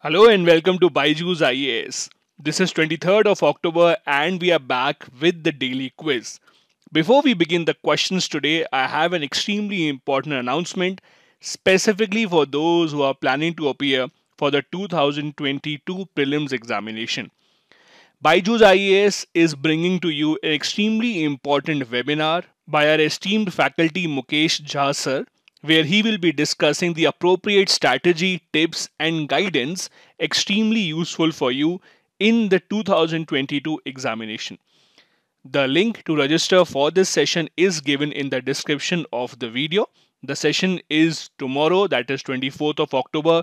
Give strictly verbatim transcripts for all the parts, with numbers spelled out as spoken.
Hello and welcome to Byju's I A S. This is twenty-third of October and we are back with the daily quiz. Before we begin the questions today, I have an extremely important announcement specifically for those who are planning to appear for the two thousand twenty-two prelims examination. Byju's I A S is bringing to you an extremely important webinar by our esteemed faculty Mukesh Jha sir, where he will be discussing the appropriate strategy, tips and guidance extremely useful for you in the two thousand twenty-two examination. The link to register for this session is given in the description of the video. The session is tomorrow, that is twenty-fourth of October,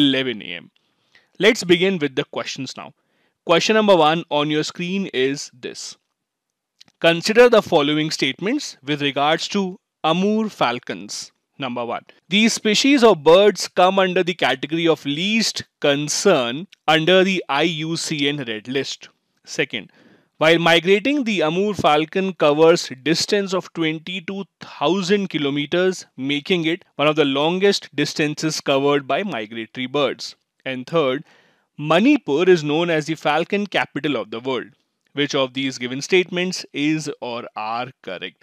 eleven A M Let's begin with the questions now. Question number one on your screen is this. Consider the following statements with regards to Amur falcons. Number one, these species of birds come under the category of least concern under the I U C N red list. Second, while migrating, the Amur falcon covers distance of twenty-two thousand kilometers, making it one of the longest distances covered by migratory birds. And third, Manipur is known as the falcon capital of the world. Which of these given statements is or are correct?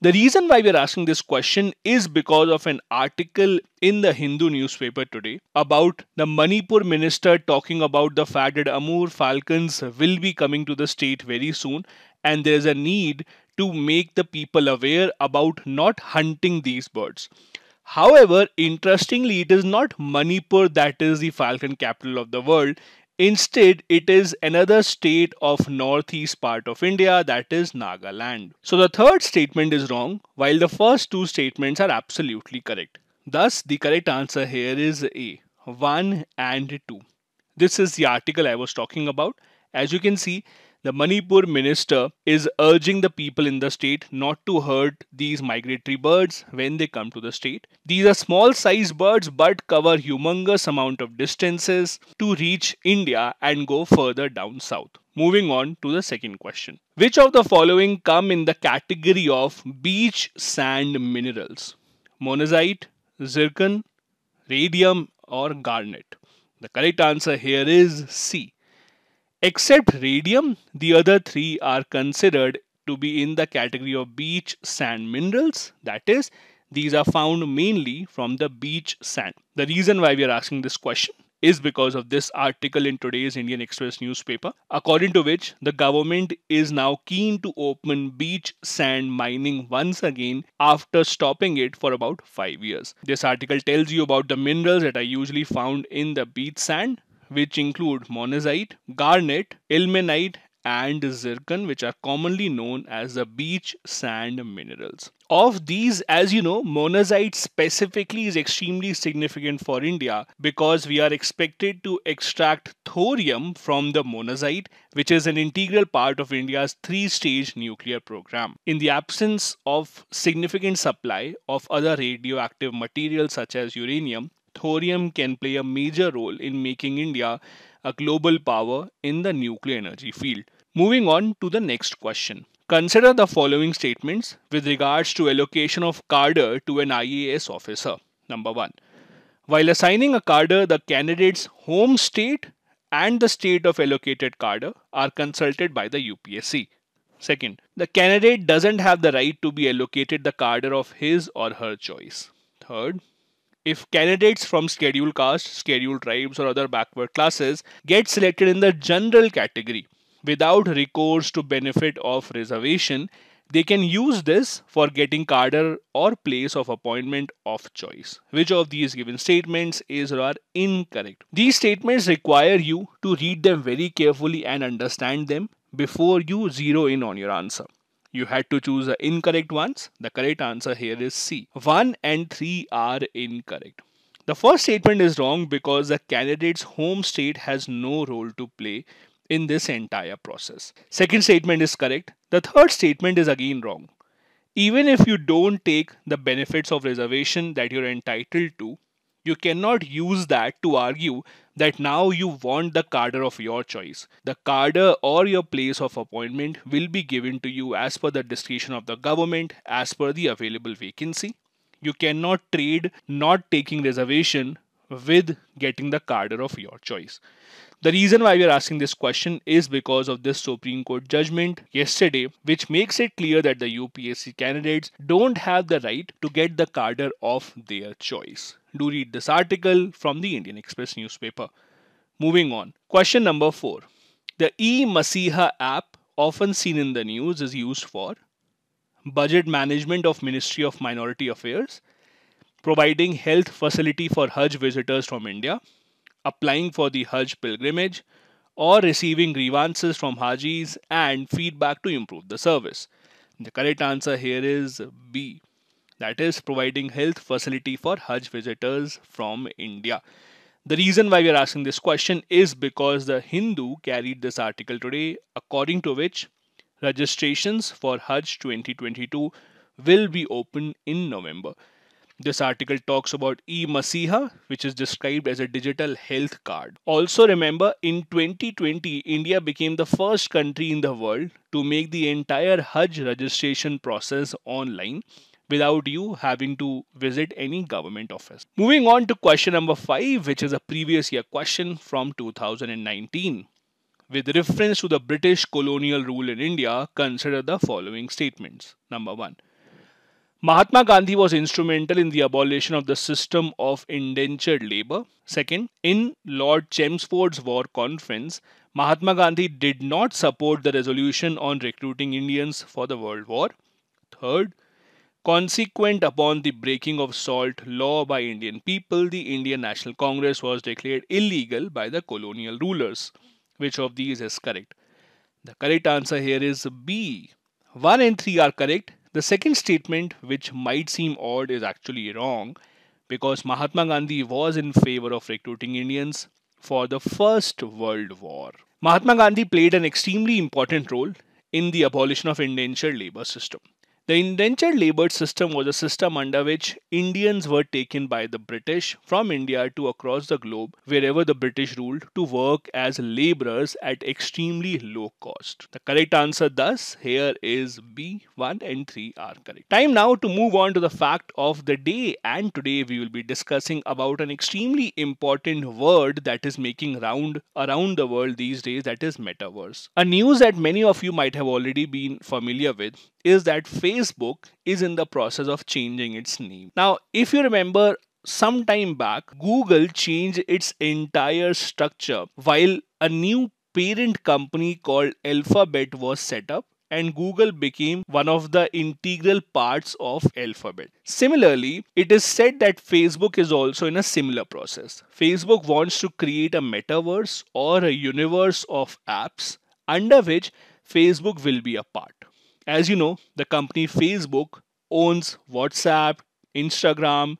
The reason why we are asking this question is because of an article in the Hindu newspaper today about the Manipur minister talking about the fact that Amur falcons will be coming to the state very soon and there is a need to make the people aware about not hunting these birds. However, interestingly, it is not Manipur that is the falcon capital of the world. Instead, it is another state of northeast part of India, that is Nagaland. So the third statement is wrong, while the first two statements are absolutely correct. Thus, the correct answer here is A, one and two. This is the article I was talking about. As you can see, the Manipur minister is urging the people in the state not to hurt these migratory birds when they come to the state. These are small size birds but cover humongous amount of distances to reach India and go further down south. Moving on to the second question. Which of the following come in the category of beach sand minerals? Monazite, zircon, radium or garnet? The correct answer here is C. Except radium, the other three are considered to be in the category of beach sand minerals. That is, these are found mainly from the beach sand. The reason why we are asking this question is because of this article in today's Indian Express newspaper, according to which the government is now keen to open beach sand mining once again after stopping it for about five years. This article tells you about the minerals that are usually found in the beach sand, which include monazite, garnet, ilmenite and zircon, which are commonly known as the beach sand minerals. Of these, as you know, monazite specifically is extremely significant for India because we are expected to extract thorium from the monazite, which is an integral part of India's three-stage nuclear program. In the absence of significant supply of other radioactive materials such as uranium, thorium can play a major role in making India a global power in the nuclear energy field. Moving on to the next question. Consider the following statements with regards to allocation of cadre to an I A S officer. Number one, while assigning a cadre, the candidate's home state and the state of allocated cadre are consulted by the U P S C. Second, the candidate doesn't have the right to be allocated the cadre of his or her choice. Third, if candidates from scheduled castes, scheduled tribes or other backward classes get selected in the general category without recourse to benefit of reservation, they can use this for getting cadre or place of appointment of choice. Which of these given statements is or are incorrect? These statements require you to read them very carefully and understand them before you zero in on your answer. You had to choose the incorrect ones. The correct answer here is C. one and three are incorrect. The first statement is wrong because the candidate's home state has no role to play in this entire process. Second statement is correct. The third statement is again wrong. Even if you don't take the benefits of reservation that you're entitled to, you cannot use that to argue that now you want the cadre of your choice. The cadre or your place of appointment will be given to you as per the discretion of the government, as per the available vacancy. You cannot trade not taking reservation with getting the cadre of your choice. The reason why we are asking this question is because of this Supreme Court judgment yesterday, which makes it clear that the U P S C candidates don't have the right to get the cadre of their choice. Do read this article from the Indian Express newspaper. Moving on. Question number four. The e-Masiha app often seen in the news is used for budget management of Ministry of Minority Affairs, providing health facility for Hajj visitors from India, applying for the Hajj pilgrimage, or receiving grievances from Hajis and feedback to improve the service. The correct answer here is B. That is providing health facility for Hajj visitors from India. The reason why we are asking this question is because The Hindu carried this article today, according to which registrations for Hajj twenty twenty-two will be open in November. This article talks about e-Masiha, which is described as a digital health card. Also remember, in twenty twenty, India became the first country in the world to make the entire Hajj registration process online without you having to visit any government office. Moving on to question number five, which is a previous year question from two thousand nineteen. With reference to the British colonial rule in India, consider the following statements. Number one. Mahatma Gandhi was instrumental in the abolition of the system of indentured labour. Second, in Lord Chelmsford's War Conference, Mahatma Gandhi did not support the resolution on recruiting Indians for the World War. Third, consequent upon the breaking of salt law by Indian people, the Indian National Congress was declared illegal by the colonial rulers. Which of these is correct? The correct answer here is B. One and three are correct. The second statement, which might seem odd, is actually wrong because Mahatma Gandhi was in favor of recruiting Indians for the First World War. Mahatma Gandhi played an extremely important role in the abolition of indentured labour system. The indentured labour system was a system under which Indians were taken by the British from India to across the globe wherever the British ruled to work as labourers at extremely low cost. The correct answer thus here is B. one and three are correct. Time now to move on to the fact of the day, and today we will be discussing about an extremely important word that is making round around the world these days, that is metaverse. A news that many of you might have already been familiar with is that Facebook is in the process of changing its name. Now, if you remember, some time back, Google changed its entire structure while a new parent company called Alphabet was set up, and Google became one of the integral parts of Alphabet. Similarly, it is said that Facebook is also in a similar process. Facebook wants to create a metaverse or a universe of apps under which Facebook will be a part. As you know, the company Facebook owns WhatsApp, Instagram,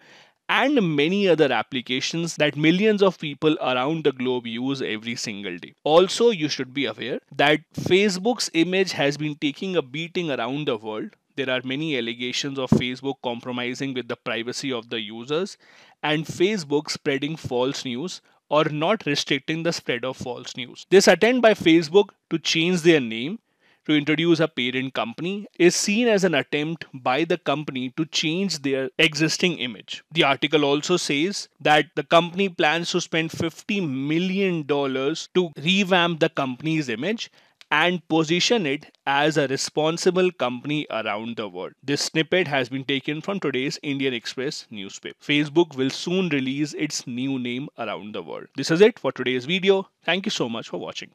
and many other applications that millions of people around the globe use every single day. Also, you should be aware that Facebook's image has been taking a beating around the world. There are many allegations of Facebook compromising with the privacy of the users and Facebook spreading false news or not restricting the spread of false news. This attempt by Facebook to change their name to introduce a parent company is seen as an attempt by the company to change their existing image. The article also says that the company plans to spend fifty million dollars to revamp the company's image and position it as a responsible company around the world. This snippet has been taken from today's Indian Express newspaper. Facebook will soon release its new name around the world. This is it for today's video. Thank you so much for watching.